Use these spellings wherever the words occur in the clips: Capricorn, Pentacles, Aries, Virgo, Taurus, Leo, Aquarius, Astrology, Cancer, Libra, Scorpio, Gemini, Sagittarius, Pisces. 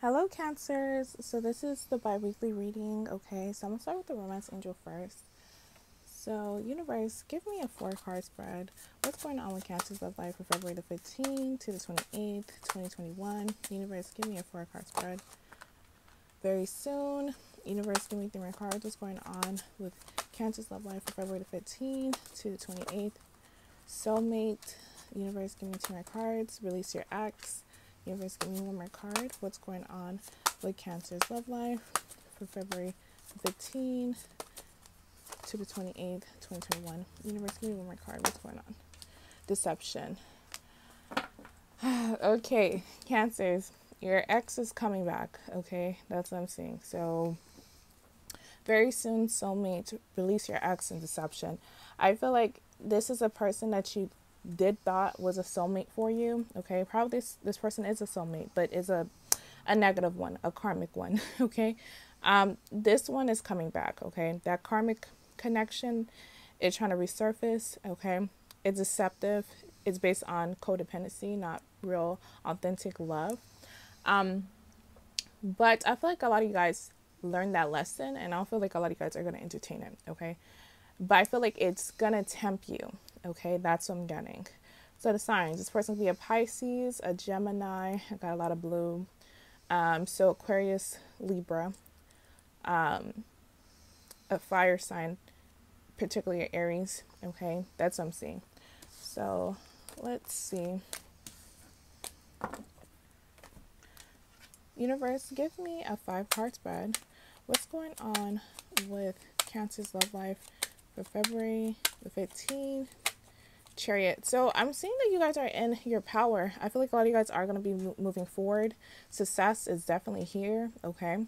Hello, Cancers. So this is the bi-weekly reading. Okay, so I'm gonna start with the romance angel first. So universe, give me a 4-card spread. What's going on with Cancer's love life for February the 15th to the 28th, 2021? Universe, give me a 4-card spread. Very soon. Universe, give me 3 more cards. What's going on with Cancer's love life for February the 15th to the 28th? Soulmate. Universe, give me 2 more cards. Release your ex. Universe, give me 1 more card. What's going on with Cancer's love life for February 15 to the 28th, 2021? Universe, give me 1 more card. What's going on? Deception. Okay, Cancers, your ex is coming back. Okay, that's what I'm seeing. So very soon, soulmate, release your ex and deception. I feel like this is a person that you thought was a soulmate for you. Okay, probably this person is a soulmate, but is a negative one, a karmic one. Okay, this one is coming back. Okay, that karmic connection is trying to resurface. Okay, it's deceptive. It's based on codependency, not real authentic love. But I feel like a lot of you guys learned that lesson, and I feel like a lot of you guys are going to entertain it. Okay, but I feel like it's gonna tempt you. Okay, that's what I'm getting. So the signs, this person could be a Pisces, a Gemini. I got a lot of blue. So Aquarius, Libra, a fire sign, particularly Aries. Okay, that's what I'm seeing. So let's see. Universe, give me a 5-card spread. What's going on with Cancer's love life for February the 15th? Chariot. So I'm seeing that you guys are in your power. I feel like a lot of you guys are going to be moving forward. Success is definitely here. Okay,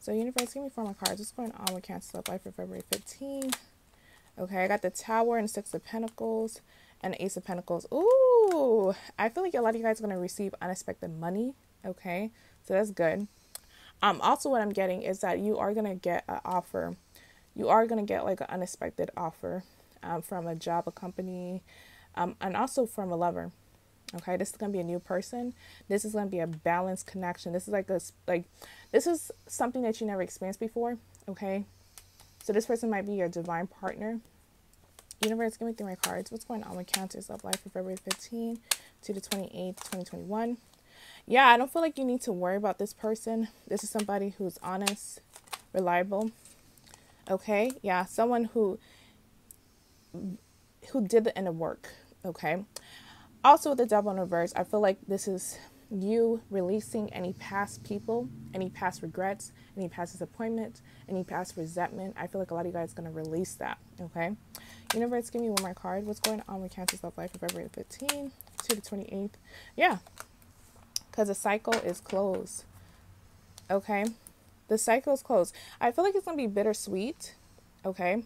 so universe, give me 4 more cards. What's going on with Cancer's love life for February 15th? Okay, I got the Tower and 6 of Pentacles and Ace of Pentacles. Ooh, I feel like a lot of you guys are going to receive unexpected money. Okay, so that's good. Also what I'm getting is that you are going to get an offer. You are going to get like an unexpected offer from a job, a company, and also from a lover. Okay, this is going to be a new person. This is going to be a balanced connection. This is like a, this is something that you never experienced before. Okay, so this person might be your divine partner. Universe, give me 3 more cards. What's going on with Cancer's love life for February 15 to the 28th, 2021? Yeah, I don't feel like you need to worry about this person. This is somebody who's honest, reliable. Okay, yeah, someone who did the inner work. Okay, also with the Devil in reverse, I feel like this is you releasing any past people, any past regrets, any past disappointment, any past resentment. I feel like a lot of you guys are going to release that. Okay, universe, give me 1 more card. What's going on with Cancer's love life for February 15 to the 28th? Yeah, because the cycle is closed. Okay, the cycle is closed. I feel like it's going to be bittersweet. Okay,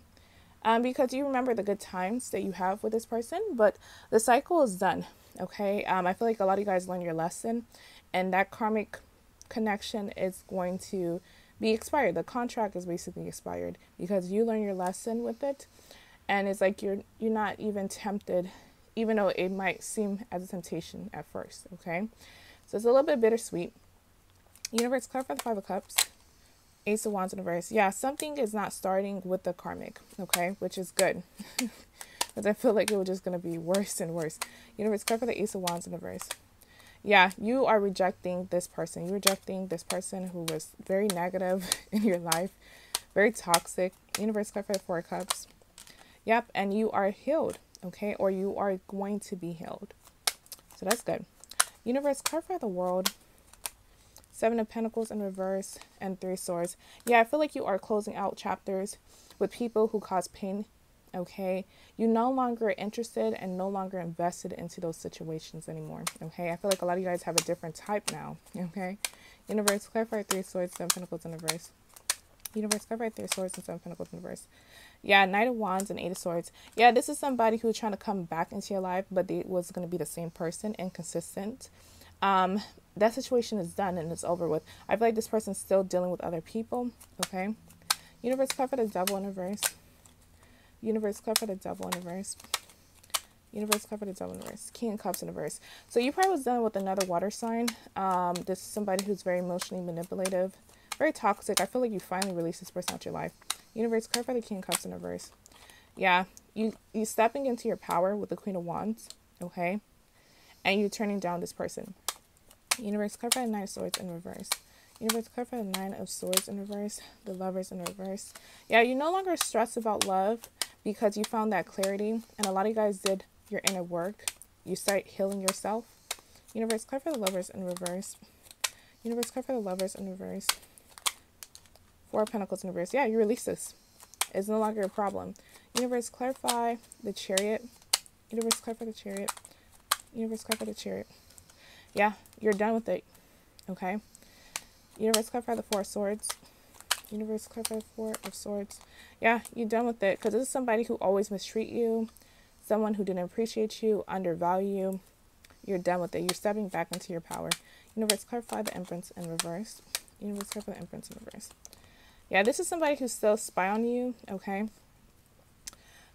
because you remember the good times that you have with this person, but the cycle is done. Okay, I feel like a lot of you guys learned your lesson, and that karmic connection is going to be expired. The contract is basically expired because you learn your lesson with it, and it's like you're not even tempted, even though it might seem as a temptation at first. Okay, so it's a little bit bittersweet. Universe, clarify the 5 of Cups. Ace of Wands in reverse. Yeah, something is not starting with the karmic, okay, which is good. Because I feel like it was just going to be worse and worse. Universe, cover the Ace of Wands in reverse. Yeah, you are rejecting this person. You're rejecting this person who was very negative in your life, very toxic. Universe, cover the 4 of Cups. Yep, and you are healed, okay, or you are going to be healed. So that's good. Universe, cover the World. 7 of Pentacles in reverse and 3 Swords. Yeah, I feel like you are closing out chapters with people who cause pain. Okay, you're no longer interested and no longer invested into those situations anymore. Okay, I feel like a lot of you guys have a different type now. Okay, universe, clarify 3 Swords, 7 Pentacles in reverse. Universe, clarify 3 Swords and 7 Pentacles in reverse. Yeah, Knight of Wands and 8 of Swords. Yeah, this is somebody who's trying to come back into your life, but they was going to be the same person, inconsistent. That situation is done and it's over with. I feel like this person's still dealing with other people. Okay, universe, cover the Devil in reverse. Universe, cover the Devil in reverse. Universe covered its own verse. King of Cups in a verse. So you probably was dealing with another water sign. This is somebody who's very emotionally manipulative, very toxic. I feel like you finally released this person out your life. Universe covered by the King of Cups in a verse. Yeah, you stepping into your power with the Queen of Wands, okay? And you turning down this person. Universe covered by the Nine of Swords in reverse. Universe covered by the Nine of Swords in reverse. The Lovers in reverse. Yeah, you're no longer stressed about love because you found that clarity, and a lot of you guys did your inner work. You start healing yourself. Universe card for the Lovers in reverse. Universe card for the Lovers in reverse. Four of Pentacles in reverse. Yeah, you release this. It's no longer a problem. Universe clarify the Chariot. Universe card for the Chariot. Universe card for the Chariot. Yeah, you're done with it. Okay. Universe card for the Four of Swords. Universe card for the Four of Swords. Yeah, you're done with it, because this is somebody who always mistreat you. Someone who didn't appreciate you, undervalue you. You're done with it. You're stepping back into your power. Universe, clarify the Empress in reverse. Universe, clarify the Empress in reverse. Yeah, this is somebody who still spy on you, okay?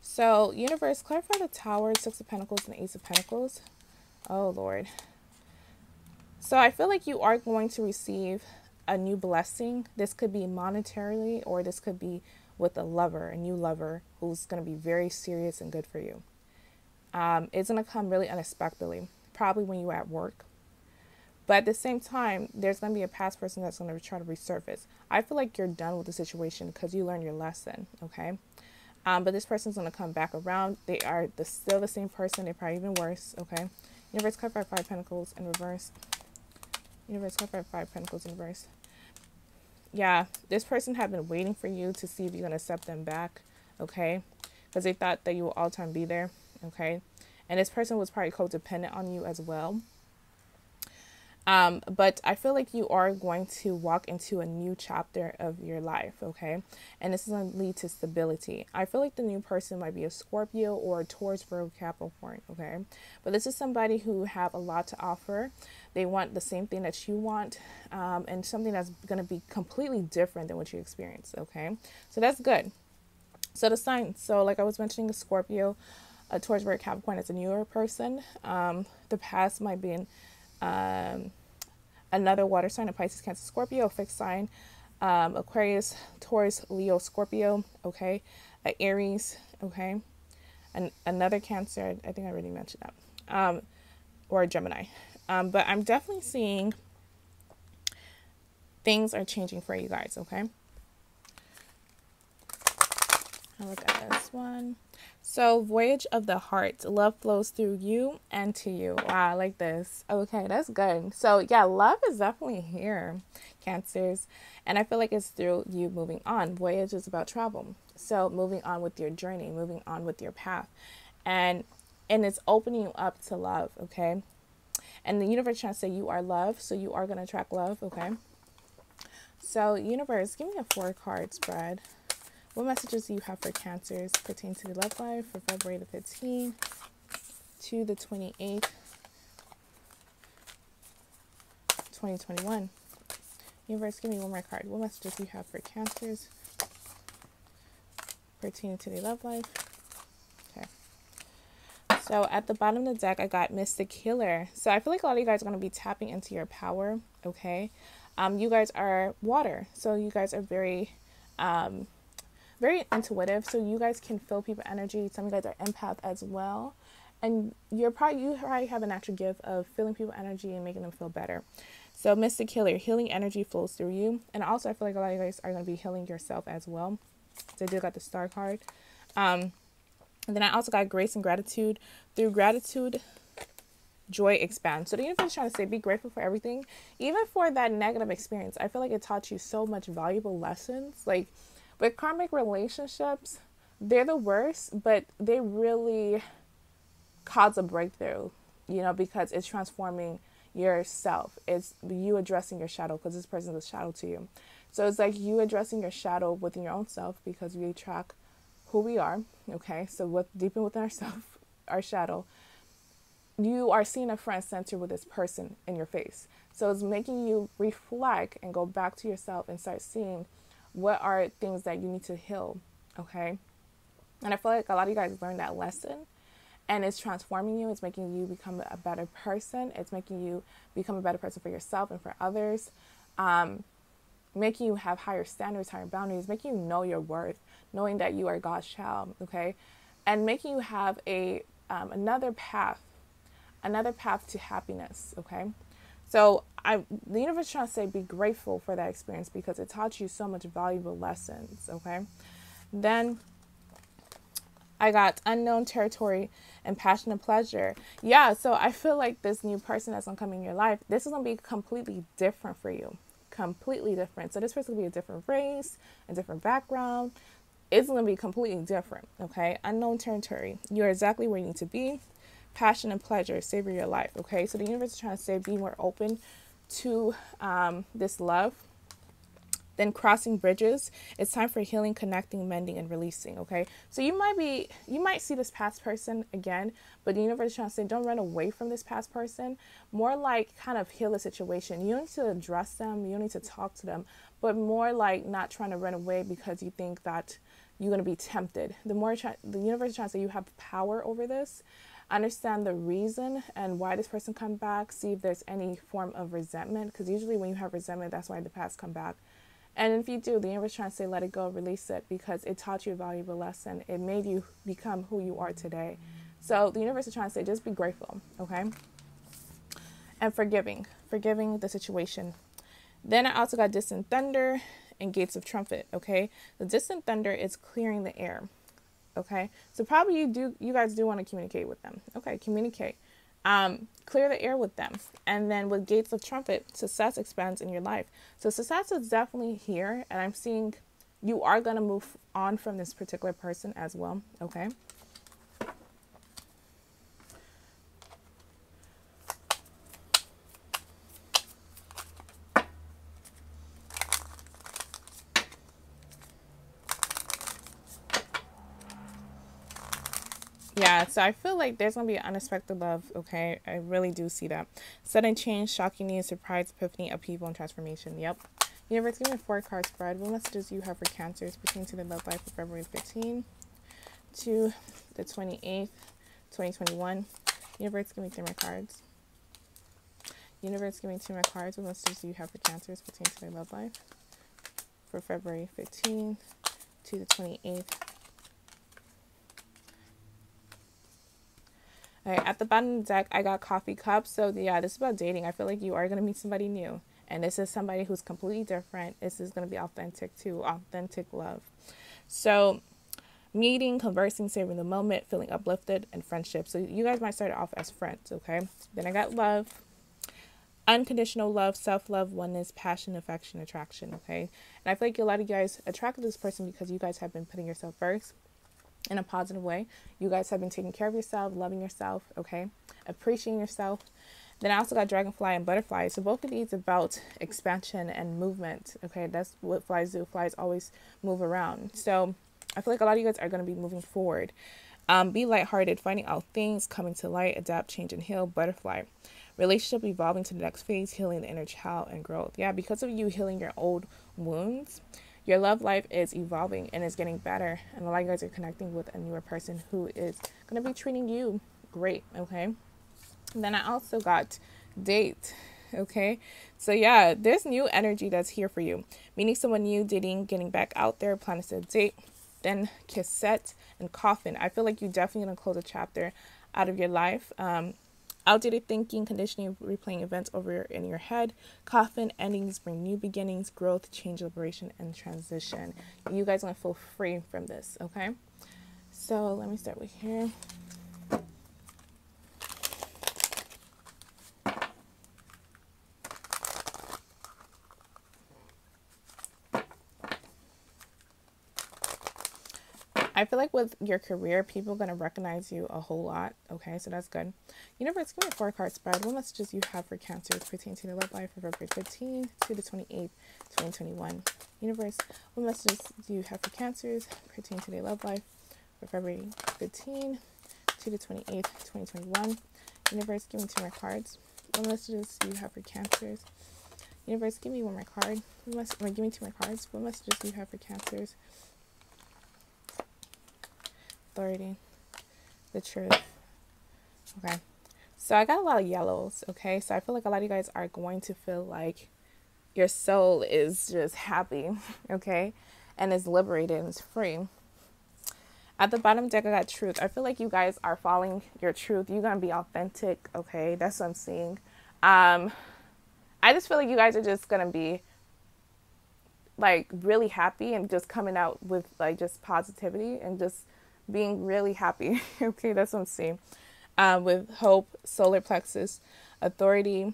So, Universe, clarify the Tower, Six of Pentacles, and Ace of Pentacles. Oh, Lord. So, I feel like you are going to receive a new blessing. This could be monetarily, or this could be with a lover, a new lover, who's going to be very serious and good for you. It's going to come really unexpectedly, probably when you're at work. But at the same time, there's going to be a past person that's going to try to resurface. I feel like you're done with the situation because you learned your lesson, okay? But this person's going to come back around. They are still the same person. They're probably even worse, okay? Universe card for Five Pentacles in reverse. Universe card for Five Pentacles in reverse. Yeah, this person had been waiting for you to see if you're going to accept them back, okay? Because they thought that you will all time be there, okay? And this person was probably codependent on you as well. But I feel like you are going to walk into a new chapter of your life, okay? And this is going to lead to stability. I feel like the new person might be a Scorpio or a Taurus, Virgo, Capricorn, okay? But this is somebody who have a lot to offer. They want the same thing that you want, and something that's going to be completely different than what you experienced, okay? So that's good. So the signs. So like I was mentioning, a Scorpio, a Taurus, Virgo, Capricorn is a newer person. The past might be in... another water sign, a Pisces, Cancer, Scorpio, a fixed sign, Aquarius, Taurus, Leo, Scorpio, okay, Aries, okay, and another Cancer, I think I already mentioned that, or Gemini, but I'm definitely seeing things are changing for you guys, okay? I'll look at this one. So, Voyage of the Heart. Love flows through you and to you. Wow, I like this. Okay, that's good. So, yeah, love is definitely here, Cancers. And I feel like it's through you moving on. Voyage is about travel. So, moving on with your journey, moving on with your path. And it's opening you up to love, okay? And the universe trying to say you are love, so you are going to attract love, okay? So, universe, give me a 4-card spread. What messages do you have for Cancers pertaining to the love life for February the 15th to the 28th, 2021? Universe, give me one more card. What messages do you have for Cancers pertaining to the love life? Okay. So at the bottom of the deck, I got Mystic Healer. So I feel like a lot of you guys are going to be tapping into your power, okay? You guys are water, so you guys are very intuitive, so you guys can feel people's energy. Some of you guys are empath as well, and you probably have a natural gift of feeling people's energy and making them feel better. So Mystic Healer, healing energy flows through you, and also I feel like a lot of you guys are going to be healing yourself as well. So I did got the Star card, and then I also got Grace and Gratitude. Through gratitude, joy expands. So the universe is trying to say be grateful for everything, even for that negative experience. I feel like it taught you so much valuable lessons, like. But karmic relationships, they're the worst, but they really cause a breakthrough, you know, because it's transforming yourself. It's you addressing your shadow, because this person is a shadow to you. So it's like you addressing your shadow within your own self, because we attract who we are, okay? So deep within ourselves, our shadow, you are seeing a front center with this person in your face. So it's making you reflect and go back to yourself and start seeing what are things that you need to heal, okay? And I feel like a lot of you guys learned that lesson, and it's transforming you. It's making you become a better person. It's making you become a better person for yourself and for others, making you have higher standards, higher boundaries, making you know your worth, knowing that you are God's child, okay, and making you have a another path to happiness, okay. So the universe is trying to say be grateful for that experience because it taught you so much valuable lessons, okay? Then I got unknown territory and passion and pleasure. Yeah, so I feel like this new person that's going to come in your life, this is going to be completely different for you. Completely different. So this person will be a different race, a different background. It's going to be completely different, okay? Unknown territory. You're exactly where you need to be. Passion and pleasure, savor your life, okay? So the universe is trying to say be more open to this love. Then crossing bridges, it's time for healing, connecting, mending, and releasing, okay? So you might see this past person again, but the universe is trying to say don't run away from this past person, more like kind of heal the situation. You don't need to address them, you don't need to talk to them, but more like not trying to run away because you think that you're going to be tempted. The universe is trying to say you have power over this. Understand the reason and why this person come back. See if there's any form of resentment, because usually when you have resentment, that's why the past come back. And if you do, the universe is trying to say let it go, release it, because it taught you a valuable lesson. It made you become who you are today. So the universe is trying to say just be grateful, okay? And forgiving the situation. Then I also got distant thunder and gates of trumpet, okay? The distant thunder is clearing the air. Okay, so probably you guys do want to communicate with them. Okay, communicate. Clear the air with them. And then with gates of trumpet, success expands in your life. So success is definitely here. And I'm seeing you are going to move on from this particular person as well. Okay. Yeah, so I feel like there's going to be unexpected love, okay? I really do see that. Sudden change, shocking news, surprise, epiphany, upheaval, and transformation. Yep. Universe, give me a 4-card spread. What messages do you have for Cancers pertaining to the love life of February 15th to the 28th, 2021? Universe, give me 3 more cards. Universe, give me 2 more cards. What messages do you have for Cancers pertaining to their love life for February 15th to the 28th? Right, at the bottom of the deck, I got coffee cups. So yeah, this is about dating. I feel like you are going to meet somebody new. And this is somebody who's completely different. This is going to be authentic too. Authentic love. So meeting, conversing, savoring the moment, feeling uplifted, and friendship. So you guys might start off as friends, okay? Then I got love. Unconditional love, self-love, oneness, passion, affection, attraction, okay? And I feel like a lot of you guys attracted this person because you guys have been putting yourself first. In a positive way, you guys have been taking care of yourself, loving yourself, okay, appreciating yourself. Then I also got dragonfly and butterfly. So both of these about expansion and movement, okay? That's what flies do. Flies always move around. So I feel like a lot of you guys are going to be moving forward. Be lighthearted, finding out things, coming to light, adapt, change, and heal. Butterfly, relationship evolving to the next phase, healing the inner child and growth. Yeah, because of you healing your old wounds, your love life is evolving and it's getting better. And a lot of you guys are connecting with a newer person who is going to be treating you great, okay? And then I also got date, okay? So yeah, there's new energy that's here for you. Meeting someone new, dating, getting back out there, planning to date. Then cassette and coffin. I feel like you're definitely going to close a chapter out of your life. Outdated thinking, conditioning, replaying events in your head. Coffin endings bring new beginnings, growth, change, liberation, and transition. You guys want to feel free from this, okay? So let me start with here. I feel like with your career, people are going to recognize you a whole lot. Okay, so that's good. Universe, give me a 4-card spread. What messages you have for Cancers pertaining to the love life of February 15th to the 28th, 2021? Universe, what messages do you have for Cancers pertaining to their love life for February 15th to the 28th, 2021? Universe, give me 2 more cards. What messages do you have for Cancers? Universe, give me 1 more card. Give me 2 more cards. What messages do you have for Cancers? Authority, the truth, Okay, so I got a lot of yellows. Okay, so I feel like a lot of you guys are going to feel like your soul is just happy, okay, and it's liberated and it's free. At the bottom deck, I got truth. I feel like you guys are following your truth. You're gonna be authentic, okay? That's what I'm seeing. I just feel like you guys are just gonna be like really happy and just coming out with like just positivity and just being really happy. Okay, that's what I'm seeing. With hope, solar plexus, authority,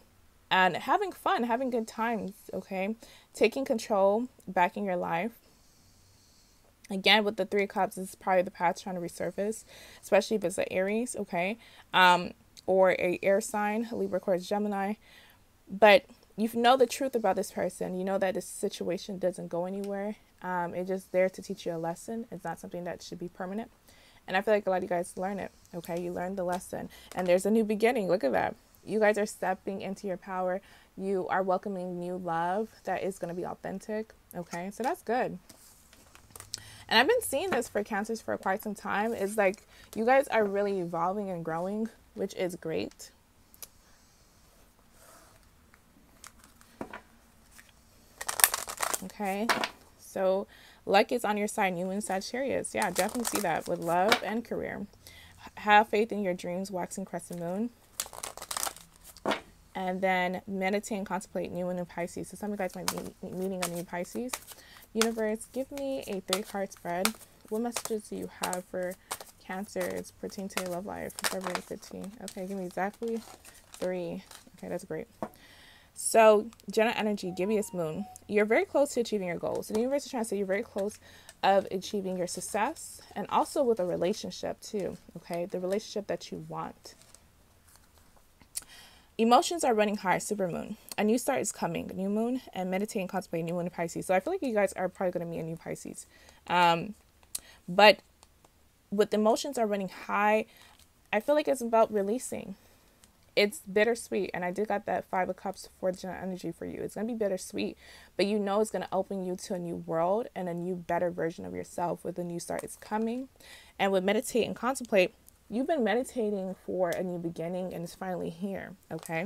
and having fun, having good times, okay? Taking control back in your life. Again, with the Three of Cups, this is probably the path trying to resurface, especially if it's an Aries, okay? Or a air sign, Libra, Aquarius, Gemini. But you know the truth about this person. You know that this situation doesn't go anywhere. It's just there to teach you a lesson. It's not something that should be permanent. And I feel like a lot of you guys learn it, okay? You learn the lesson. And there's a new beginning. Look at that. You guys are stepping into your power. You are welcoming new love that is going to be authentic, okay? So that's good. And I've been seeing this for Cancers for quite some time. It's like you guys are really evolving and growing, which is great. Okay, so luck is on your side, you and Sagittarius. Yeah, definitely see that with love and career. Have faith in your dreams, waxing crescent moon. And then meditate and contemplate new and in Pisces. So some of you guys might be meeting a new Pisces. Universe, give me a 3-card spread. What messages do you have for Cancer? It's pertaining to your love life for February 15. Okay, give me exactly 3. Okay, that's great. So, Gemini energy, give me this moon. You're very close to achieving your goals. So the universe is trying to say you're very close of achieving your success, and also with a relationship too, okay? The relationship that you want. Emotions are running high, super moon. A new start is coming, new moon, and meditate and contemplate new moon in Pisces. So I feel like you guys are probably going to meet a new Pisces. But with emotions are running high, I feel like it's about releasing. It's bittersweet, and I did got that 5 of Cups for the general energy for you. It's going to be bittersweet, but you know it's going to open you to a new world and a new, better version of yourself with a new start is coming. And with meditate and contemplate, you've been meditating for a new beginning, and it's finally here, okay?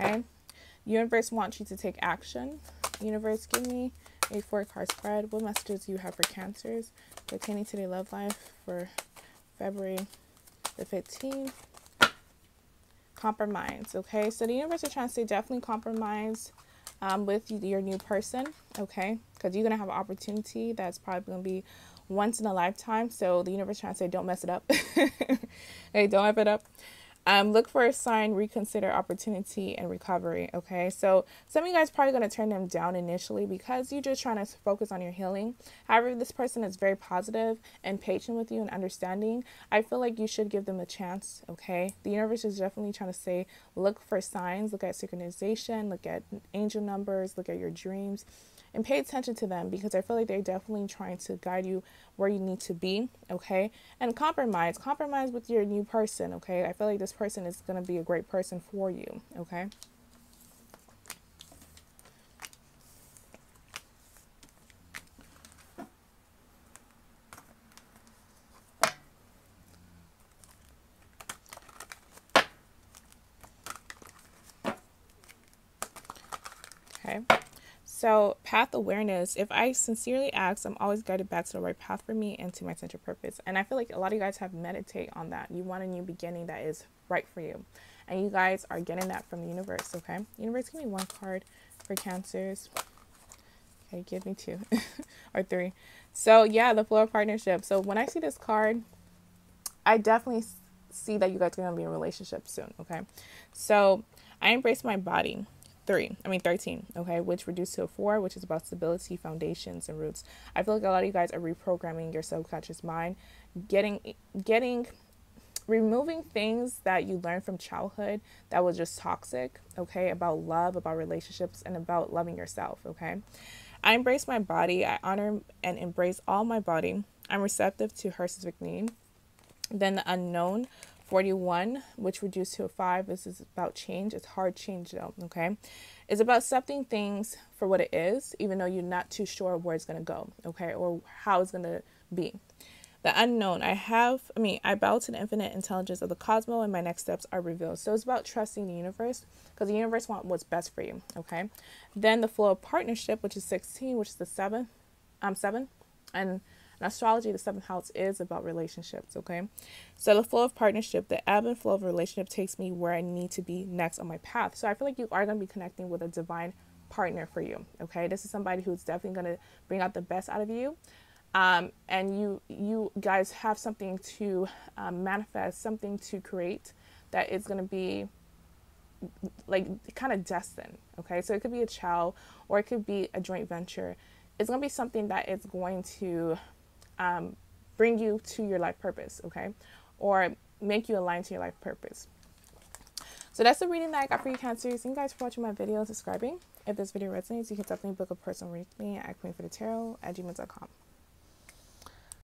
Okay. Universe wants you to take action. Universe, give me a 4-card spread. What messages do you have for Cancers pertaining to their love life for February the 15th? Compromise, okay? So the universe is trying to say definitely compromise with your new person, okay? Because you're going to have an opportunity that's probably going to be once in a lifetime. So the universe is trying to say don't mess it up. Hey, don't F it up. Look for a sign, reconsider opportunity and recovery, okay? So some of you guys are probably going to turn them down initially because you're just trying to focus on your healing. However, this person is very positive and patient with you and understanding. I feel like you should give them a chance, okay? The universe is definitely trying to say look for signs, look at synchronization, look at angel numbers, look at your dreams, and pay attention to them because I feel like they're definitely trying to guide you where you need to be, okay? And compromise. Compromise with your new person, okay? I feel like this person is going to be a great person for you, okay? Okay. So, path awareness, if I sincerely ask, I'm always guided back to the right path for me and to my central purpose. And I feel like a lot of you guys have meditate on that. You want a new beginning that is right for you. And you guys are getting that from the universe, okay? Universe, give me 1 card for Cancers. Okay, give me 2 or 3. So, yeah, the flow of partnership. So, when I see this card, I definitely see that you guys are going to be in a relationship soon, okay? So, I embrace my body. 13, okay, which reduced to a 4, which is about stability, foundations, and roots. I feel like a lot of you guys are reprogramming your subconscious mind, removing things that you learned from childhood that was just toxic, okay, about love, about relationships, and about loving yourself, okay? I embrace my body. I honor and embrace all my body. I'm receptive to her specific need. Then the unknown 41, which reduced to a 5. This is about change. It's hard change though, okay? It's about accepting things for what it is, even though you're not too sure where it's going to go, okay? Or how it's going to be. The unknown. I bow to the infinite intelligence of the cosmos, and my next steps are revealed. So it's about trusting the universe, because the universe wants what's best for you, okay? Then the flow of partnership, which is 16, which is the 7th. And in astrology, the 7th house is about relationships, okay? So the flow of partnership, the ebb and flow of relationship takes me where I need to be next on my path. So I feel like you are going to be connecting with a divine partner for you, okay? This is somebody who's definitely going to bring out the best out of you. And you guys have something to manifest, something to create that is going to be like kind of destined, okay? So it could be a child, or it could be a joint venture. It's going to be something that is going to bring you to your life purpose, okay? Or make you align to your life purpose. So that's the reading that I got for you, Cancer. Thank you guys for watching my video and subscribing. If this video resonates, you can definitely book a personal reading with me at queenforthetarot@gmail.com.